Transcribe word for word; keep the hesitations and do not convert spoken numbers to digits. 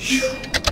You